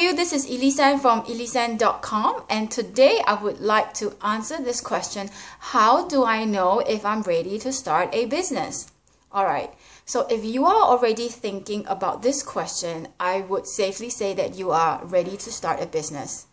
you, this is Elyse-Anne from elyse-anne.com, and today I would like to answer this question: how do I know if I'm ready to start a business? Alright, so if you are already thinking about this question, I would safely say that you are ready to start a business.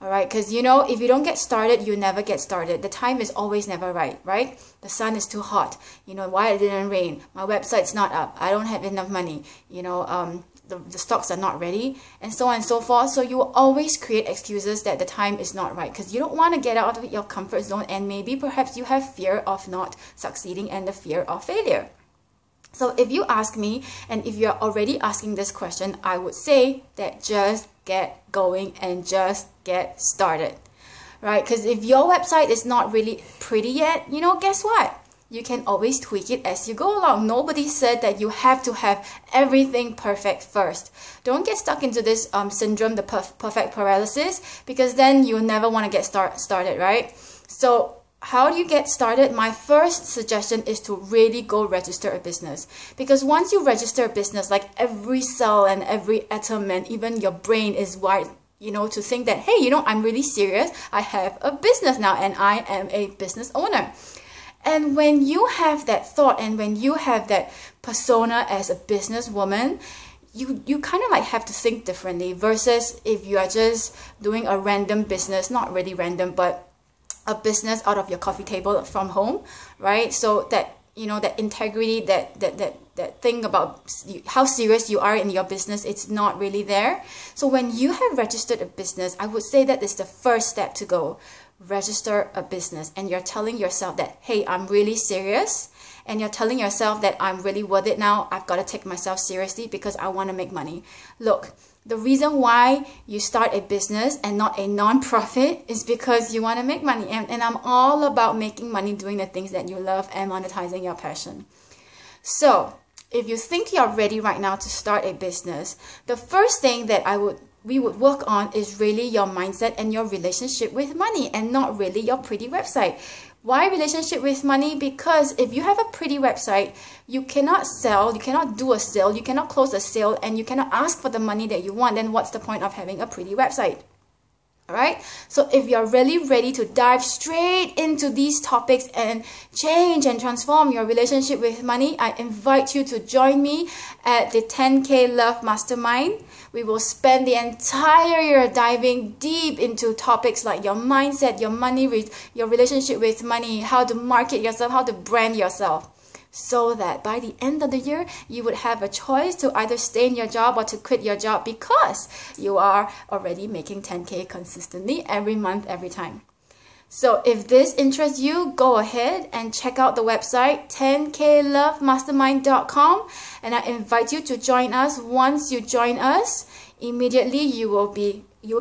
Alright, because you know, if you don't get started, you never get started. The time is always never right, right? The sun is too hot. You know, why it didn't rain? My website's not up. I don't have enough money. You know, the stocks are not ready, and so on and so forth. So you will always create excuses that the time is not right because you don't want to get out of your comfort zone, and maybe perhaps you have fear of not succeeding and the fear of failure. So if you ask me, and if you're already asking this question, I would say that just get going and just get started, right? Because if your website is not really pretty yet, you know, guess what? You can always tweak it as you go along. Nobody said that you have to have everything perfect first. Don't get stuck into this syndrome, the perfect paralysis, because then you'll never want to get started, right? So how do you get started? My first suggestion is to really go register a business, because once you register a business, like every cell and every atom and even your brain is wired, you know, to think that, hey, you know, I'm really serious. I have a business now and I am a business owner. And when you have that thought and when you have that persona as a businesswoman, you kind of like have to think differently versus if you are just doing a random business, not really random, but a business out of your coffee table from home, right? So that, you know, that integrity, that thing about how serious you are in your business, it's not really there. So when you have registered a business, I would say that is the first step to go. Register a business, and you're telling yourself that, hey, I'm really serious, and you're telling yourself that I'm really worth it now. I've got to take myself seriously because I want to make money. Look, the reason why you start a business and not a non-profit is because you want to make money, and I'm all about making money doing the things that you love and monetizing your passion. So if you think you're ready right now to start a business, the first thing that we would work on is really your mindset and your relationship with money, and not really your pretty website. Why relationship with money? Because if you have a pretty website, you cannot sell, you cannot do a sale, you cannot close a sale, and you cannot ask for the money that you want. Then what's the point of having a pretty website? Alright, so if you're really ready to dive straight into these topics and change and transform your relationship with money, I invite you to join me at the 10K Love Mastermind. We will spend the entire year diving deep into topics like your mindset, your money, your relationship with money, how to market yourself, how to brand yourself, so that by the end of the year, you would have a choice to either stay in your job or to quit your job, because you are already making 10K consistently every month, every time. So if this interests you, go ahead and check out the website 10klovemastermind.com, and I invite you to join us. Once you join us, immediately you will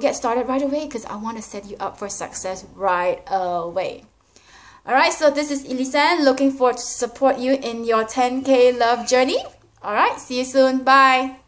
get started right away, because I want to set you up for success right away. Alright, so this is Elyse-Anne, looking forward to support you in your 10K love journey. Alright, see you soon. Bye.